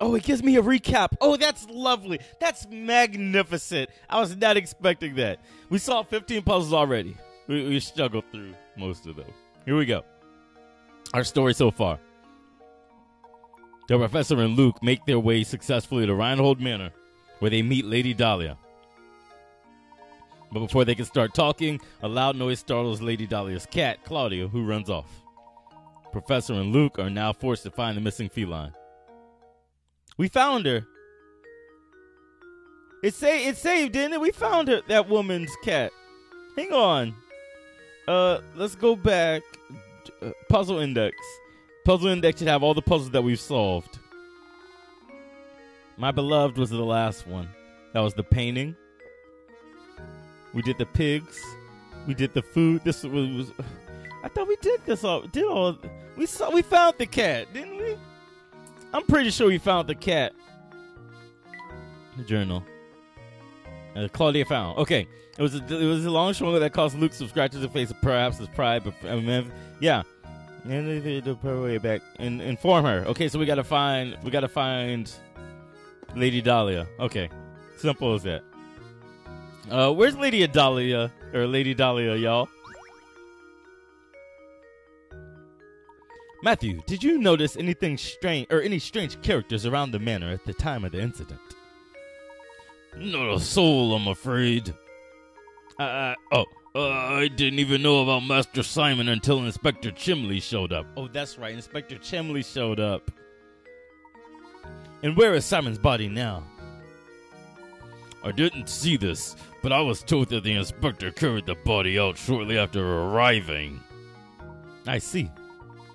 Oh, it gives me a recap. Oh, that's lovely. That's magnificent. I was not expecting that. We solved 15 puzzles already. We struggled through most of those. Here we go. Our story so far. The professor and Luke make their way successfully to Reinhold Manor, where they meet Lady Dahlia. But before they can start talking, a loud noise startles Lady Dahlia's cat, Claudia, who runs off. Professor and Luke are now forced to find the missing feline. We found her. It saved, didn't it? We found her, that woman's cat. Hang on. Let's go back. Puzzle index. Puzzle index should have all the puzzles that we've solved. My beloved was the last one. That was the painting. We did the pigs. We did the food. This was I thought we did this all. Did all? We found the cat, didn't we? I'm pretty sure we found the cat. The journal. Claudia found. Okay, it was a long show that caused Luke subscribers to face perhaps his pride, but I mean, yeah. And they do her way back and inform her. Okay, so we gotta find Lady Dahlia. Okay, simple as that. Where's Lady Dahlia or Lady Dahlia, y'all? Matthew, did you notice anything strange or any strange characters around the manor at the time of the incident? Not a soul, I'm afraid. I didn't even know about Master Simon until Inspector Chimley showed up. Oh, that's right, Inspector Chimley showed up. And where is Simon's body now? I didn't see this, but I was told that the inspector carried the body out shortly after arriving. I see.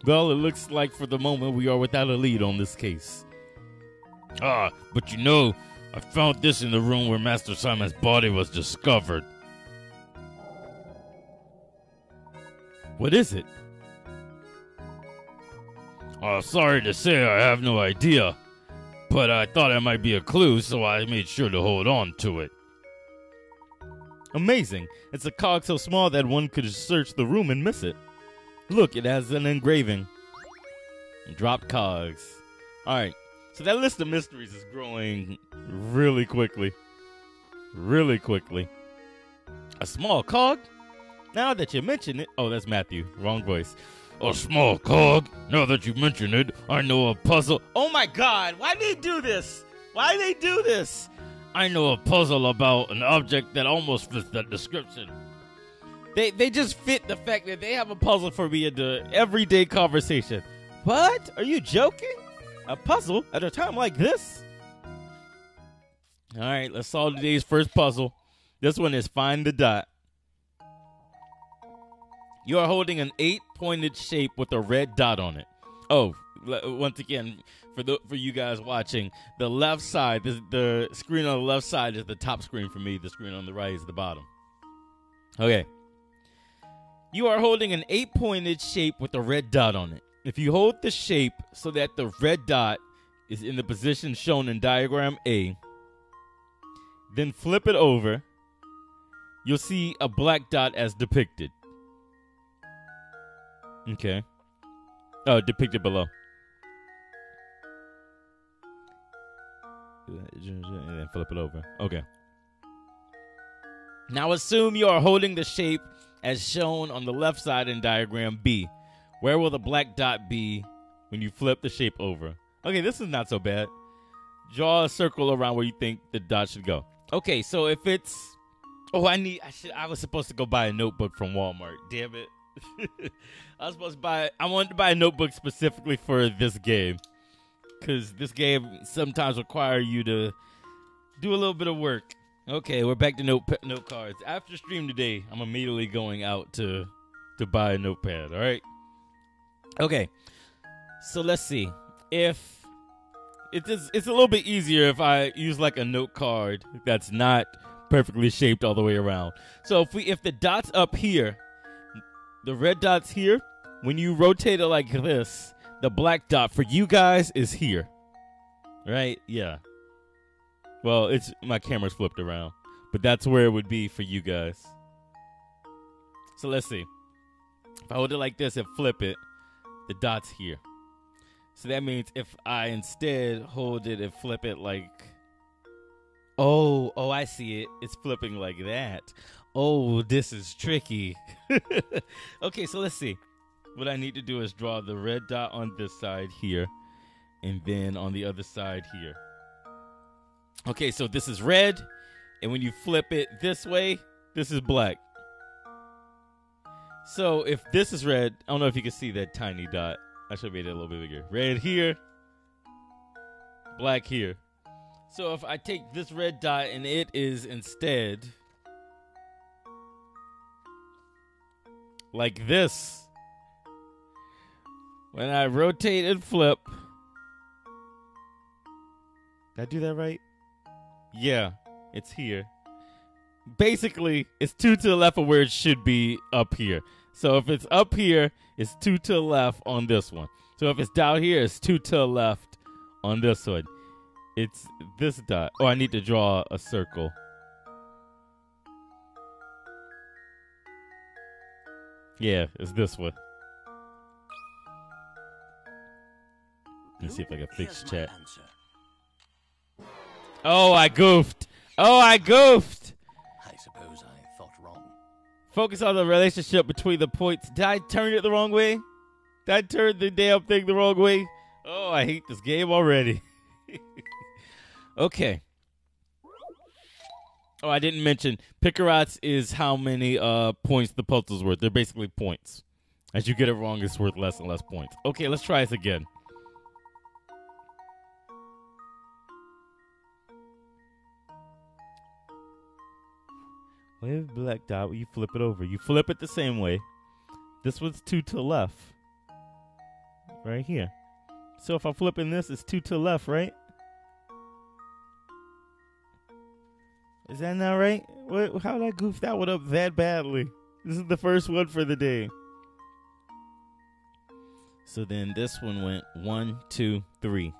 Well, it looks like for the moment we are without a lead on this case. Ah, but you know, I found this in the room where Master Simon's body was discovered. What is it? Oh, sorry to say I have no idea, but I thought it might be a clue, so I made sure to hold on to it. Amazing. It's a cog so small that one could search the room and miss it. Look, it has an engraving. Dropped cogs. Alright, so that list of mysteries is growing really quickly. Really quickly. A small cog? Now that you mention it... Oh, that's Matthew. Wrong voice. A small cog? Now that you mention it, I know a puzzle... Oh my god, why did they do this? Why did they do this? I know a puzzle about an object that almost fits that description. They just fit the fact that they have a puzzle for me in the everyday conversation. What? Are you joking? A puzzle at a time like this? Alright, let's solve today's first puzzle. This one is find the dot. You are holding an 8-pointed shape with a red dot on it. Oh, once again, for you guys watching, the left side, the screen on the left side is the top screen for me. The screen on the right is the bottom. Okay. You are holding an 8-pointed shape with a red dot on it. If you hold the shape so that the red dot is in the position shown in diagram A, then flip it over, you'll see a black dot as depicted. Okay. Oh, depicted below. And then flip it over. Okay. Now assume you are holding the shape as shown on the left side in diagram B. Where will the black dot be when you flip the shape over? Okay, this is not so bad. Draw a circle around where you think the dot should go. Okay, so if it's... Oh, I was supposed to go buy a notebook from Walmart. Damn it. I wanted to buy a notebook specifically for this game. Because this game sometimes requires you to do a little bit of work. Okay, we're back to note cards. After stream today, I'm immediately going out to buy a notepad, all right? Okay, so let's see. If it's a little bit easier if I use like a note card that's not perfectly shaped all the way around. So if the dot's up here, the red dot's here, when you rotate it like this, the black dot for you guys is here, right? Yeah. Well, it's my camera's flipped around, but that's where it would be for you guys. So let's see. If I hold it like this and flip it, the dot's here. So that means if I instead hold it and flip it like... Oh, I see it. It's flipping like that. Oh, this is tricky. Okay, so let's see. What I need to do is draw the red dot on this side here and then on the other side here. Okay, so this is red, and when you flip it this way, this is black. So if this is red, I don't know if you can see that tiny dot. I should have made it a little bit bigger. Red here, black here. So if I take this red dot and it is instead like this, when I rotate and flip, did I do that right? Yeah, it's here. Basically, it's 2 to the left of where it should be up here. So if it's up here, it's 2 to the left on this one. So if it's down here, it's 2 to the left on this one. It's this dot. Oh, I need to draw a circle. Yeah, it's this one. Let's see if I can fix chat. Oh, I goofed. I suppose I thought wrong. Focus on the relationship between the points. Did I turn it the wrong way? Did I turn the damn thing the wrong way? Oh, I hate this game already. Okay. Oh, I didn't mention Pickerots is how many points the puzzle's worth. They're basically points. As you get it wrong, it's worth less and less points. Okay, let's try this again. With black dot, you flip it over. You flip it the same way. This one's 2 to the left. Right here. So if I'm flipping this, it's 2 to the left, right? Is that not right? What, how did I goof that one up that badly? This is the first one for the day. So then this one went 1, 2, 3.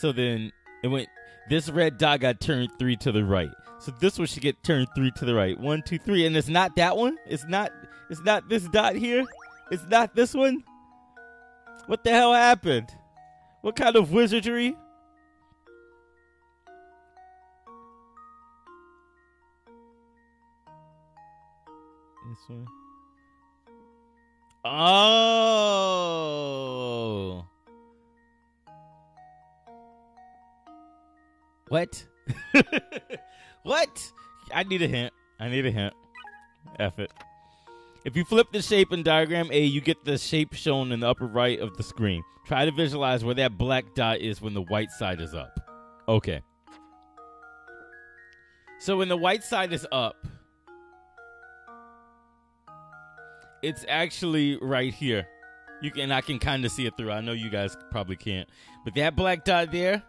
So then it went... This red dot got turned 3 to the right. So this one should get turned 3 to the right. 1, 2, 3. And it's not that one? It's not this dot here? It's not this one? What the hell happened? What kind of wizardry? This one. Oh. What? What? I need a hint. F it. If you flip the shape in diagram A, you get the shape shown in the upper right of the screen. Try to visualize where that black dot is when the white side is up. Okay. So when the white side is up, it's actually right here. I can kind of see it through. I know you guys probably can't. But that black dot there,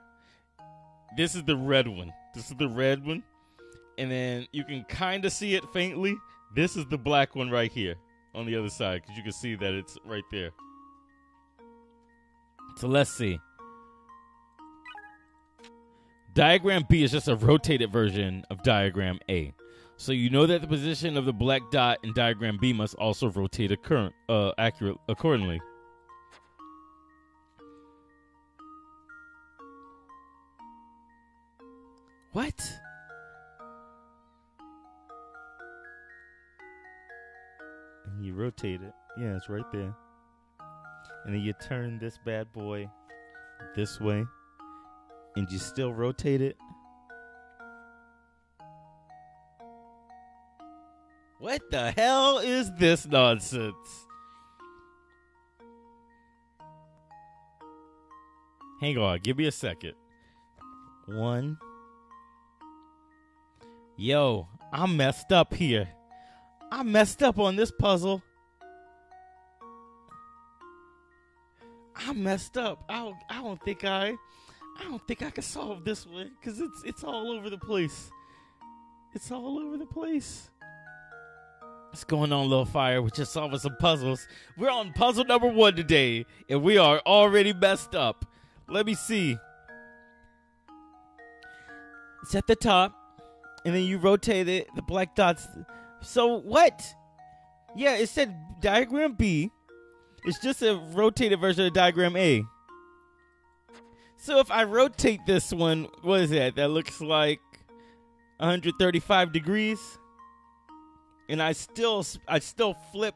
this is the red one. And then you can kind of see it faintly. This is the black one right here on the other side, because you can see that it's right there. So let's see. Diagram B is just a rotated version of diagram A. So you know that the position of the black dot in diagram B must also rotate accordingly. What? And you rotate it. Yeah, it's right there. And then you turn this bad boy this way. And you still rotate it. What the hell is this nonsense? Hang on, give me a second. One. Yo, I messed up here. I messed up on this puzzle. I messed up. I don't think I can solve this one, because it's all over the place. What's going on, Little Fire? We're just solving some puzzles. We're on puzzle number 1 today, and we are already messed up. Let me see. It's at the top, and then you rotate it. The black dots. So what? Yeah, it said diagram B. It's just a rotated version of diagram A. So if I rotate this one, what is that? That looks like 135 degrees. And I still flip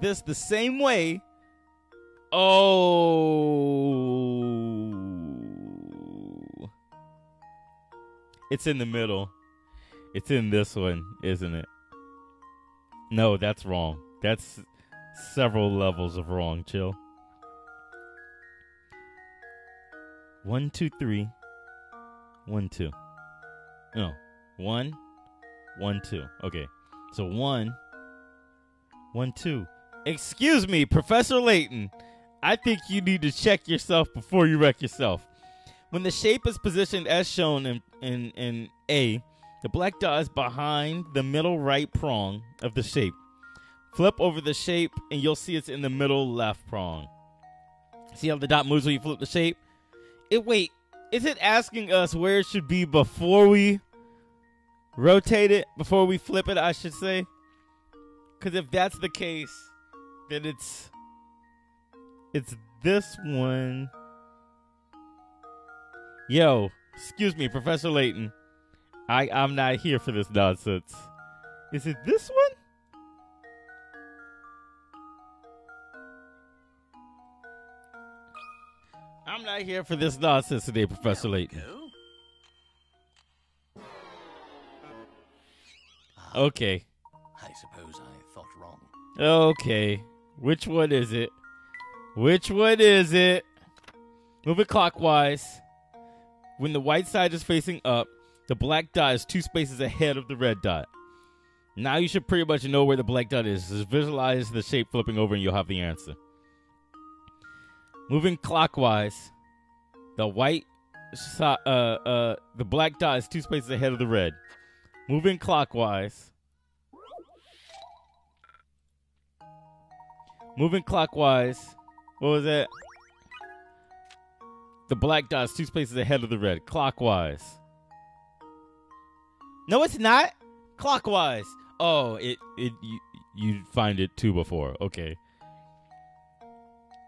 this the same way. Oh. It's in the middle. It's in this one, isn't it? No, that's wrong. That's several levels of wrong, chill. 1, 2, 3. 1, 2. No. 1, 1, 2. Okay. So 1, 1, 2. Excuse me, Professor Layton. I think you need to check yourself before you wreck yourself. When the shape is positioned as shown in A, the black dot is behind the middle right prong of the shape. Flip over the shape and you'll see it's in the middle left prong. See how the dot moves when you flip the shape? Wait, is it asking us where it should be before we rotate it? Before we flip it, I should say? Because if that's the case, then it's this one. Yo, excuse me, Professor Layton. I'm not here for this nonsense. Is it this one? I'm not here for this nonsense today, Professor Layton. Okay. I suppose I thought wrong. Okay. Which one is it? Which one is it? Move it clockwise. When the white side is facing up, the black dot is 2 spaces ahead of the red dot. Now you should pretty much know where the black dot is. Just visualize the shape flipping over and you'll have the answer. Moving clockwise, the black dot is 2 spaces ahead of the red. Moving clockwise. Moving clockwise. What was that? The black dot is 2 spaces ahead of the red. Clockwise. No, it's not. Clockwise. Oh, you find it 2 before. Okay.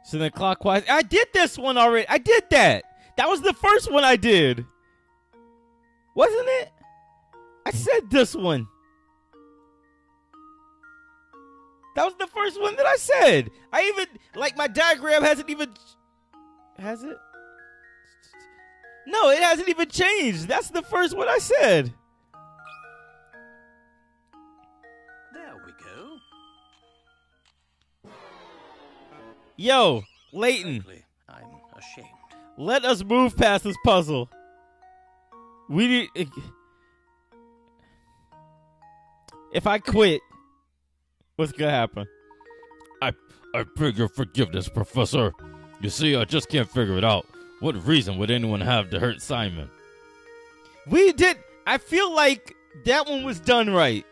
So then clockwise. I did this one already. I did that. That was the first one I did. Wasn't it? I said this one. That was the first one that I said. I even, like, my diagram hasn't even, has it? No, it hasn't even changed. That's the first one I said. There we go. Yo, Layton. Frankly, I'm ashamed. Let us move past this puzzle. We need... If I quit, what's gonna happen? I beg your forgiveness, Professor. You see, I just can't figure it out. What reason would anyone have to hurt Simon? I feel like that one was done right.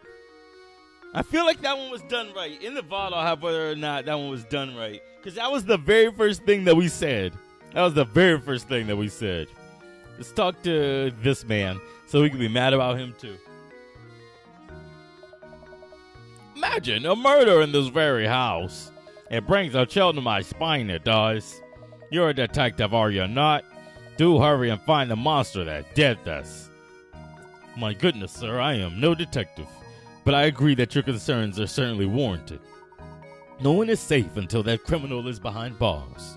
I feel like that one was done right. In the VOD, I'll have whether or not that one was done right. Because that was the very first thing that we said. That was the very first thing that we said. Let's talk to this man so we can be mad about him too. Imagine a murder in this very house. It brings a chill to my spine, it does. You're a detective, are you not? Do hurry and find the monster that did this. My goodness, sir, I am no detective, but I agree that your concerns are certainly warranted. No one is safe until that criminal is behind bars.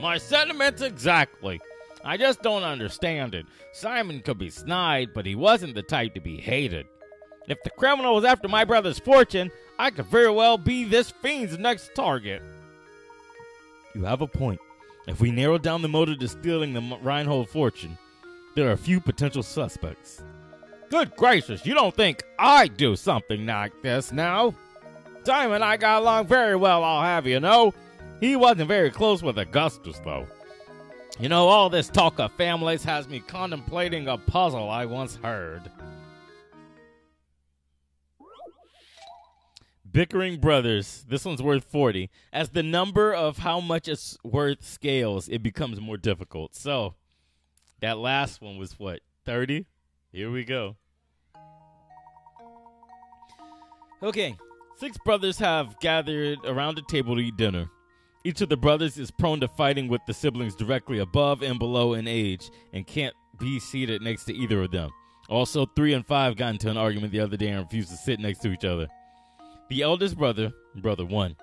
My sentiments exactly. I just don't understand it. Simon could be snide, but he wasn't the type to be hated. If the criminal was after my brother's fortune, I could very well be this fiend's next target. You have a point. If we narrow down the motive to stealing the Reinhold fortune, there are a few potential suspects. Good gracious, you don't think I'd do something like this now? Simon and I got along very well, I'll have you know. He wasn't very close with Augustus, though. You know, all this talk of families has me contemplating a puzzle I once heard. Bickering Brothers, this one's worth 40. As the number of how much it's worth scales, it becomes more difficult. So, that last one was what, 30? Here we go. Okay, 6 brothers have gathered around a table to eat dinner. Each of the brothers is prone to fighting with the siblings directly above and below in age and can't be seated next to either of them. Also, 3 and 5 got into an argument the other day and refused to sit next to each other. The eldest brother, brother one,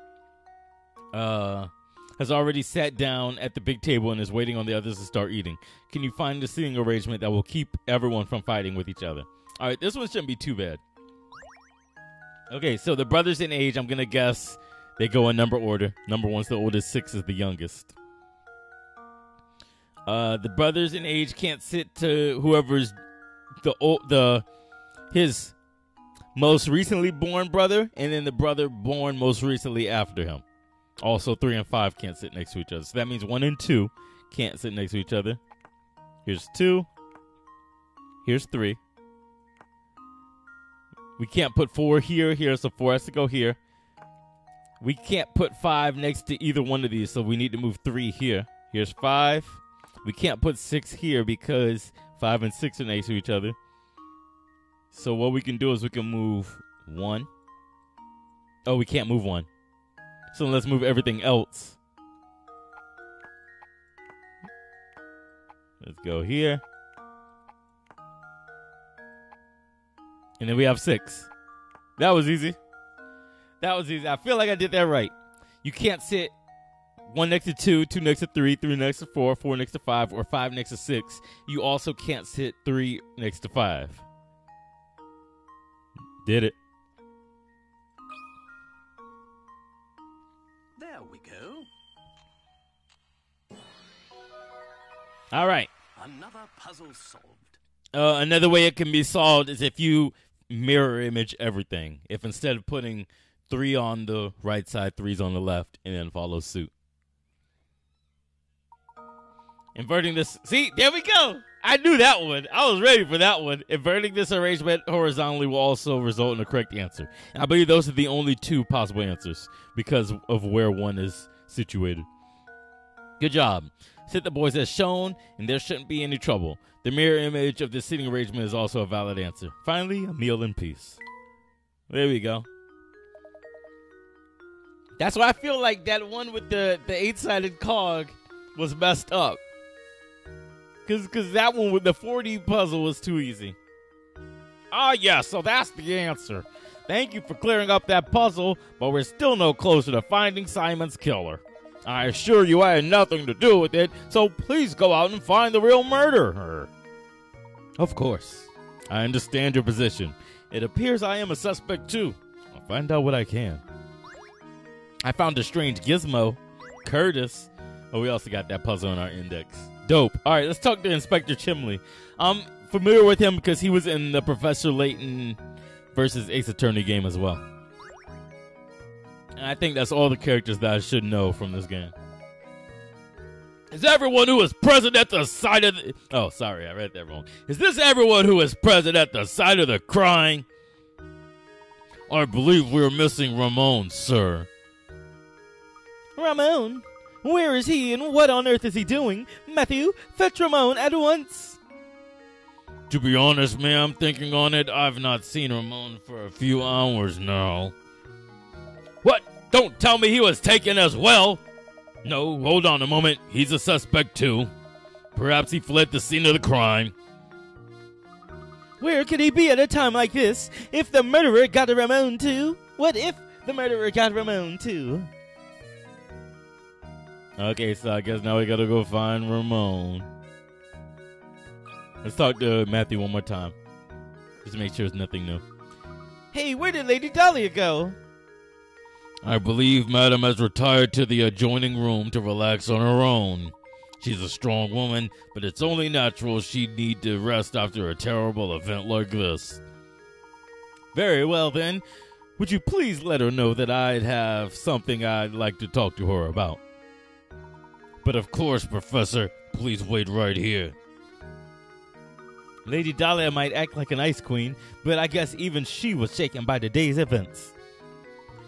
has already sat down at the big table and is waiting on the others to start eating. Can you find a seating arrangement that will keep everyone from fighting with each other? All right, this one shouldn't be too bad. Okay, so the brothers in age, I'm going to guess they go in number order. Number one's the oldest, 6 is the youngest. The brothers in age can't sit to whoever's his most recently born brother, and then the brother born most recently after him. Also, 3 and 5 can't sit next to each other. So that means 1 and 2 can't sit next to each other. Here's 2. Here's 3. We can't put 4 here. Here, so 4 has to go here. We can't put 5 next to either one of these, so we need to move 3 here. Here's 5. We can't put 6 here because 5 and 6 are next to each other. So what we can do is we can move 1. Oh, we can't move 1. So let's move everything else. Let's go here. And then we have 6. That was easy. That was easy. I feel like I did that right. You can't sit 1 next to 2, 2 next to 3, 3 next to 4, 4 next to 5, or 5 next to 6. You also can't sit 3 next to 5. Did it. All right. Another puzzle solved. Another way it can be solved is if you mirror image everything. If instead of putting 3 on the right side, 3's on the left, and then follow suit. Inverting this. See, there we go. I knew that one. I was ready for that one. Inverting this arrangement horizontally will also result in the correct answer. I believe those are the only 2 possible answers because of where 1 is situated. Good job. Sit the boys as shown, and there shouldn't be any trouble. The mirror image of the sitting arrangement is also a valid answer. Finally, a meal in peace. There we go. That's why I feel like that one with the 8-sided cog was messed up. Because that one with the 4D puzzle was too easy. Ah, yeah, so that's the answer. Thank you for clearing up that puzzle, but we're still no closer to finding Simon's killer. I assure you I had nothing to do with it, so please go out and find the real murderer. Of course. I understand your position. It appears I am a suspect, too. I'll find out what I can. I found a strange gizmo. Curtis. Oh, we also got that puzzle in our index. Dope. All right, let's talk to Inspector Chimley. I'm familiar with him because he was in the Professor Layton versus Ace Attorney game as well. And I think that's all the characters that I should know from this game. Is everyone who is present at the site of the... Oh, sorry, I read that wrong. Is this everyone who is present at the site of the crime? I believe we're missing Ramon, sir. Ramon? Where is he and what on earth is he doing? Matthew, fetch Ramon at once. To be honest, ma'am, thinking on it, I've not seen Ramon for a few hours now. What? Don't tell me he was taken as well. No, hold on a moment. He's a suspect too. Perhaps he fled the scene of the crime. Where could he be at a time like this? If the murderer got a Ramon too? What if the murderer got Ramon too? Okay, so I guess now we gotta go find Ramon. Let's talk to Matthew one more time. Just to make sure it's nothing new. Hey, where did Lady Dahlia go? I believe Madam has retired to the adjoining room to relax on her own. She's a strong woman, but it's only natural she'd need to rest after a terrible event like this. Very well, then. Would you please let her know that I'd have something I'd like to talk to her about? But of course, Professor, please wait right here. Lady Dahlia might act like an ice queen, but I guess even she was shaken by today's events.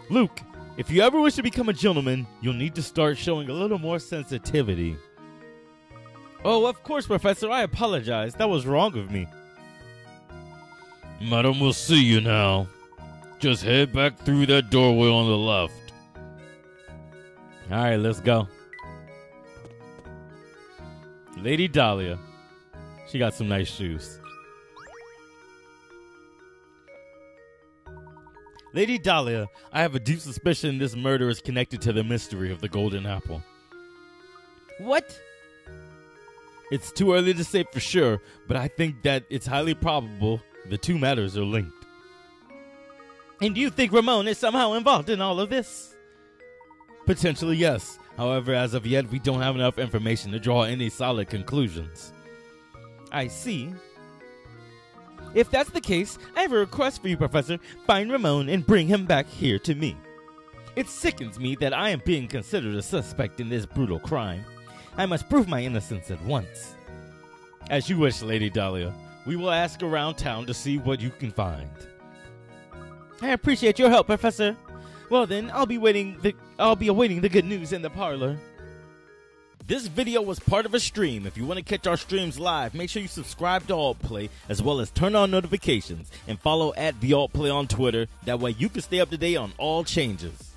Luke, if you ever wish to become a gentleman, you'll need to start showing a little more sensitivity. Oh, of course, Professor. I apologize. That was wrong of me. Madam, we'll see you now. Just head back through that doorway on the left. All right, let's go. Lady Dahlia. She got some nice shoes. Lady Dahlia, I have a deep suspicion this murder is connected to the mystery of the golden apple. What? It's too early to say for sure, but I think that it's highly probable the two matters are linked. And do you think Ramon is somehow involved in all of this? Potentially, yes. However, as of yet, we don't have enough information to draw any solid conclusions. I see. If that's the case, I have a request for you, Professor. Find Ramon and bring him back here to me. It sickens me that I am being considered a suspect in this brutal crime. I must prove my innocence at once. As you wish, Lady Dahlia. We will ask around town to see what you can find. I appreciate your help, Professor. Well then, I'll be awaiting the good news in the parlor. This video was part of a stream. If you want to catch our streams live, make sure you subscribe to Alt Play, as well as turn on notifications and follow @TheAltPlay on Twitter. That way you can stay up to date on all changes.